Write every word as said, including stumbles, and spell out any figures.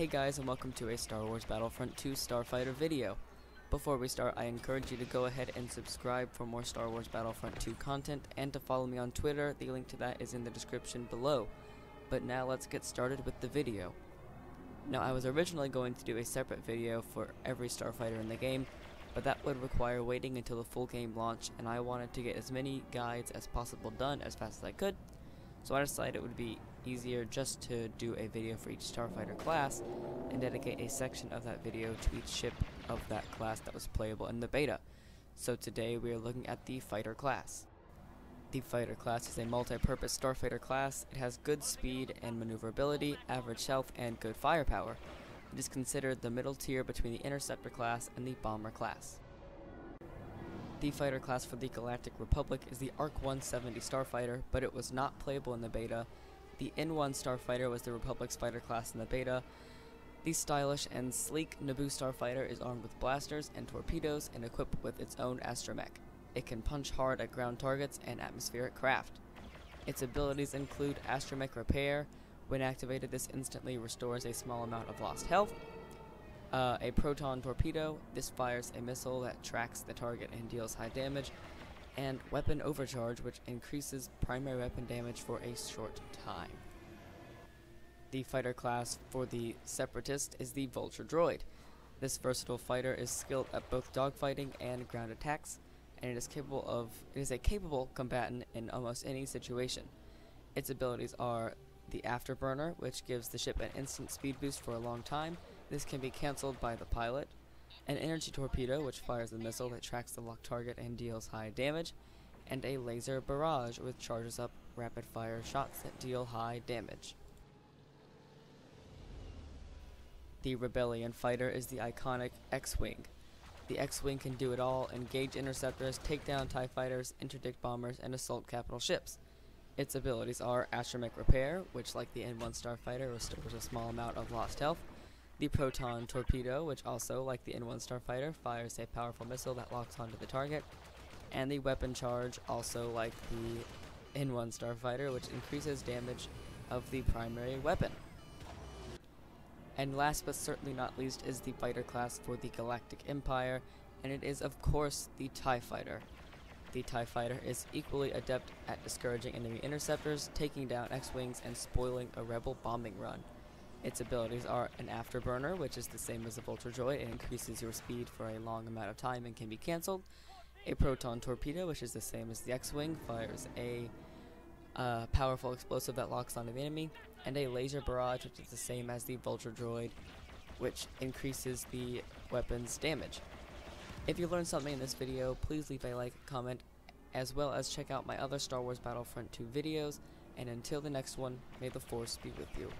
Hey guys, and welcome to a Star Wars Battlefront two Starfighter video. Before we start, I encourage you to go ahead and subscribe for more Star Wars Battlefront two content, and to follow me on Twitter. The link to that is in the description below. But now let's get started with the video. Now, I was originally going to do a separate video for every Starfighter in the game, but that would require waiting until the full game launch, and I wanted to get as many guides as possible done as fast as I could. So I decided it would be easier just to do a video for each Starfighter class and dedicate a section of that video to each ship of that class that was playable in the beta. So today we are looking at the Fighter class. The Fighter class is a multi-purpose Starfighter class. It has good speed and maneuverability, average health, and good firepower. It is considered the middle tier between the Interceptor class and the Bomber class. The fighter class for the Galactic Republic is the A R C one seventy Starfighter, but it was not playable in the beta. The N one Starfighter was the Republic's fighter class in the beta. The stylish and sleek Naboo Starfighter is armed with blasters and torpedoes and equipped with its own astromech. It can punch hard at ground targets and atmospheric craft. Its abilities include astromech repair. When activated, this instantly restores a small amount of lost health. Uh, a proton torpedo. This fires a missile that tracks the target and deals high damage, and weapon overcharge, which increases primary weapon damage for a short time. The fighter class for the Separatist is the Vulture Droid. This versatile fighter is skilled at both dogfighting and ground attacks, and it is capable of it is a capable combatant in almost any situation. Its abilities are the Afterburner, which gives the ship an instant speed boost for a long time. This can be cancelled by the pilot. An energy torpedo, which fires a missile that tracks the locked target and deals high damage. And a laser barrage, which charges up rapid fire shots that deal high damage. The Rebellion fighter is the iconic X-Wing. The X-Wing can do it all: engage interceptors, take down TIE fighters, interdict bombers, and assault capital ships. Its abilities are astromech repair, which, like the N one Starfighter, restores a small amount of lost health. The proton torpedo, which also, like the N one Starfighter, fires a powerful missile that locks onto the target. And the weapon charge, also like the N one Starfighter, which increases damage of the primary weapon. And last but certainly not least is the fighter class for the Galactic Empire, and it is of course the TIE Fighter. The TIE Fighter is equally adept at discouraging enemy interceptors, taking down X-Wings, and spoiling a rebel bombing run. Its abilities are an Afterburner, which is the same as the Vulture Droid. It increases your speed for a long amount of time and can be cancelled. A Proton Torpedo, which is the same as the X-Wing, fires a uh, powerful explosive that locks onto the enemy. And a Laser Barrage, which is the same as the Vulture Droid, which increases the weapon's damage. If you learned something in this video, please leave a like, comment, as well as check out my other Star Wars Battlefront two videos, and until the next one, may the Force be with you.